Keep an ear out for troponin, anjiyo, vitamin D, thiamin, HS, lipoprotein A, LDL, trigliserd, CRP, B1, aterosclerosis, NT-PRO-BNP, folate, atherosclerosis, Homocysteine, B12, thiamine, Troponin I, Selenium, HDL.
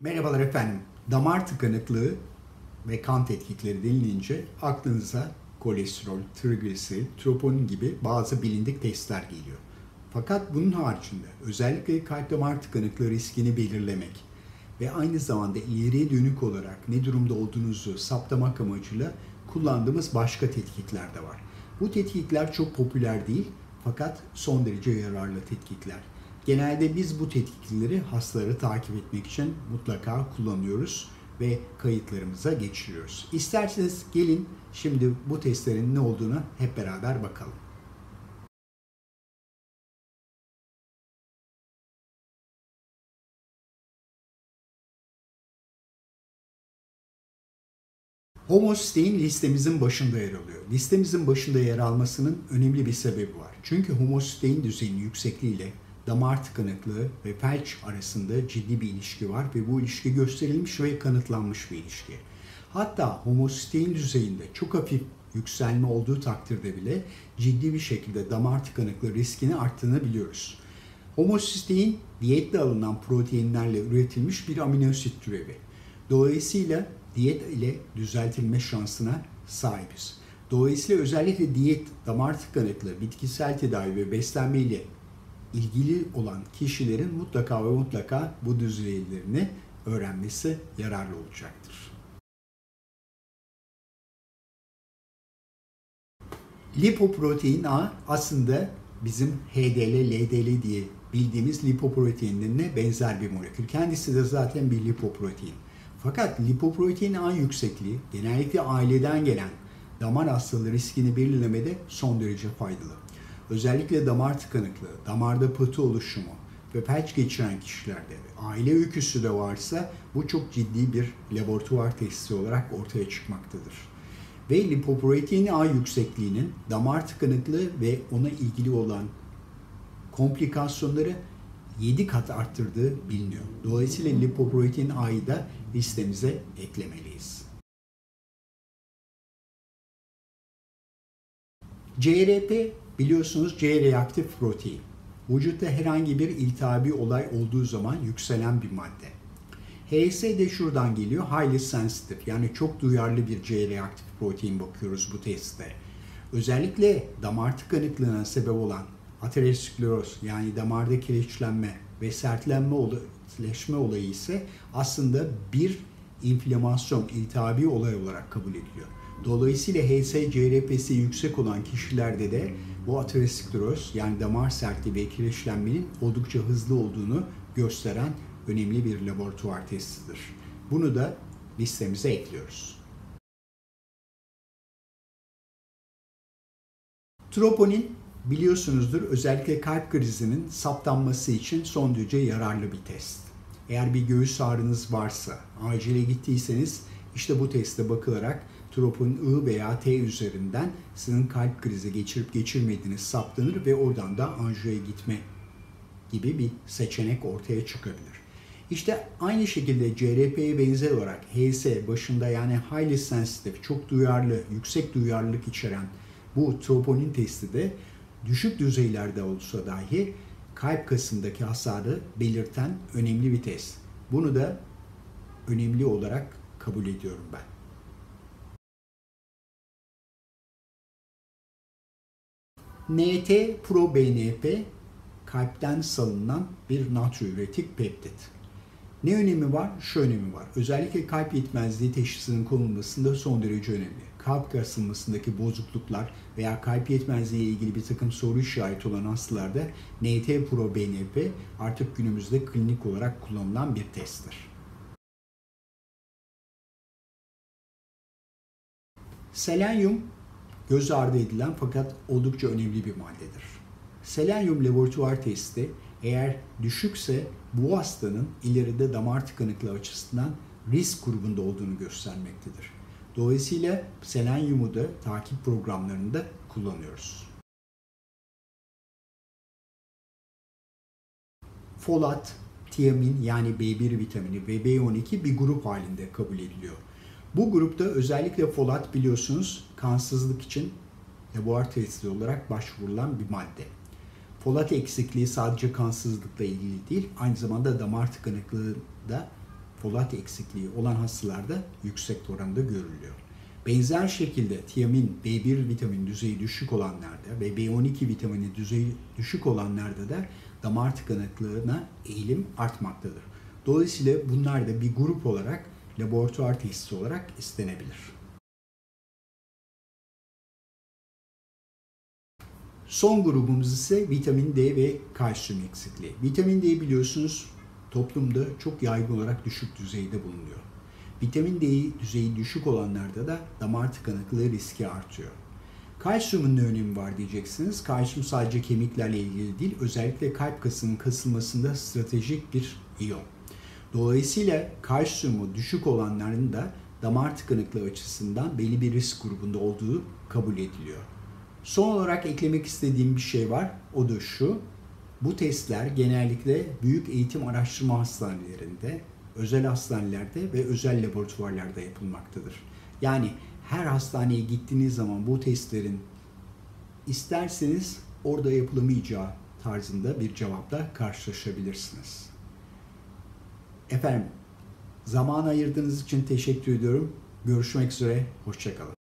Merhabalar efendim. Damar tıkanıklığı ve kan tetkikleri denilince aklınıza kolesterol, trigliseri, troponin gibi bazı bilindik testler geliyor. Fakat bunun haricinde özellikle kalp damar tıkanıklığı riskini belirlemek ve aynı zamanda ileriye dönük olarak ne durumda olduğunuzu saptamak amacıyla kullandığımız başka tetkikler de var. Bu tetkikler çok popüler değil fakat son derece yararlı tetkikler. Genelde biz bu tetkikleri hastaları takip etmek için mutlaka kullanıyoruz ve kayıtlarımıza geçiriyoruz. İsterseniz gelin şimdi bu testlerin ne olduğunu hep beraber bakalım. Homocysteine listemizin başında yer alıyor. Listemizin başında yer almasının önemli bir sebebi var. Çünkü homocysteine düzeyinin yüksekliğiyle damar tıkanıklığı ve felç arasında ciddi bir ilişki var ve bu ilişki gösterilmiş ve kanıtlanmış bir ilişki. Hatta homocystein düzeyinde çok hafif yükselme olduğu takdirde bile ciddi bir şekilde damar tıkanıklığı riskini arttığını biliyoruz. Homocystein diyetle alınan proteinlerle üretilmiş bir aminoasit türevi. Dolayısıyla diyet ile düzeltilme şansına sahibiz. Dolayısıyla özellikle diyet, damar tıkanıklığı, bitkisel tedavi ve beslenme ile ilgili olan kişilerin mutlaka ve mutlaka bu düzeylerini öğrenmesi yararlı olacaktır. Lipoprotein A aslında bizim HDL, LDL diye bildiğimiz lipoproteinlerine benzer bir molekül. Kendisi de zaten bir lipoprotein. Fakat lipoprotein A yüksekliği genellikle aileden gelen damar hastalığı riskini belirlemede son derece faydalı. Özellikle damar tıkanıklığı, damarda pıhtı oluşumu ve felç geçiren kişilerde aile öyküsü de varsa bu çok ciddi bir laboratuvar testi olarak ortaya çıkmaktadır. Ve lipoprotein A yüksekliğinin damar tıkanıklığı ve ona ilgili olan komplikasyonları 7 kat arttırdığı biliniyor. Dolayısıyla lipoprotein A'yı da listemize eklemeliyiz. CRP biliyorsunuz C reaktif protein. Vücutta herhangi bir iltihabi olay olduğu zaman yükselen bir madde. HS de şuradan geliyor. Highly sensitive, yani çok duyarlı bir C reaktif protein bakıyoruz bu testte. Özellikle damar tıkanıklığına sebep olan aterosclerosis, yani damarda kireçlenme ve sertleşme olayı ise aslında bir inflamasyon, iltihabi olay olarak kabul ediliyor. Dolayısıyla HS-CRP'si yüksek olan kişilerde de bu ateroskleroz, yani damar sertliği ve kireçlenmenin oldukça hızlı olduğunu gösteren önemli bir laboratuvar testidir. Bunu da listemize ekliyoruz. Troponin biliyorsunuzdur, özellikle kalp krizinin saptanması için son derece yararlı bir test. Eğer bir göğüs ağrınız varsa, acile gittiyseniz işte bu teste bakılarak Troponin I veya T üzerinden sizin kalp krizi geçirip geçirmediğiniz saptanır ve oradan da anjiyoya gitme gibi bir seçenek ortaya çıkabilir. İşte aynı şekilde CRP'ye benzer olarak HS başında, yani highly sensitive, çok duyarlı, yüksek duyarlılık içeren bu troponin testi de düşük düzeylerde olsa dahi kalp kasındaki hasarı belirten önemli bir test. Bunu da önemli olarak kabul ediyorum ben. NT-PRO-BNP kalpten salınan bir natriuretik peptit. Ne önemi var? Şu önemi var. Özellikle kalp yetmezliği teşhisinin konulmasında son derece önemli. Kalp kasılmasındaki bozukluklar veya kalp yetmezliği ile ilgili bir takım soru işareti olan hastalarda NT-PRO-BNP artık günümüzde klinik olarak kullanılan bir testtir. Selenium göz ardı edilen fakat oldukça önemli bir maddedir. Selenium laboratuvar testi eğer düşükse bu hastanın ileride damar tıkanıklığı açısından risk grubunda olduğunu göstermektedir. Dolayısıyla selenyumu da takip programlarında kullanıyoruz. Folate, thiamin yani B1 vitamini ve B12 bir grup halinde kabul ediliyor. Bu grupta özellikle folat biliyorsunuz kansızlık için laboratuvar testi olarak başvurulan bir madde. Folat eksikliği sadece kansızlıkla ilgili değil, aynı zamanda damar tıkanıklığı da folat eksikliği olan hastalarda yüksek oranda görülüyor. Benzer şekilde tiamin, B1 vitamin düzeyi düşük olanlarda ve B12 vitamini düzeyi düşük olanlarda da damar tıkanıklığına eğilim artmaktadır. Dolayısıyla bunlar da bir grup olarak laboratuvar teşhisi olarak istenebilir. Son grubumuz ise vitamin D ve kalsiyum eksikliği. Vitamin D biliyorsunuz toplumda çok yaygın olarak düşük düzeyde bulunuyor. Vitamin D düzeyi düşük olanlarda da damar tıkanıklığı riski artıyor. Kalsiyumun ne önemi var diyeceksiniz. Kalsiyum sadece kemiklerle ilgili değil, özellikle kalp kasının kasılmasında stratejik bir iyon. Dolayısıyla kalsiyumu düşük olanların da damar tıkanıklığı açısından belli bir risk grubunda olduğu kabul ediliyor. Son olarak eklemek istediğim bir şey var. O da şu. Bu testler genellikle büyük eğitim araştırma hastanelerinde, özel hastanelerde ve özel laboratuvarlarda yapılmaktadır. Yani her hastaneye gittiğiniz zaman bu testlerin isterseniz orada yapılamayacağı tarzında bir cevapla karşılaşabilirsiniz. Efendim, zaman ayırdığınız için teşekkür ediyorum. Görüşmek üzere, hoşça kalın.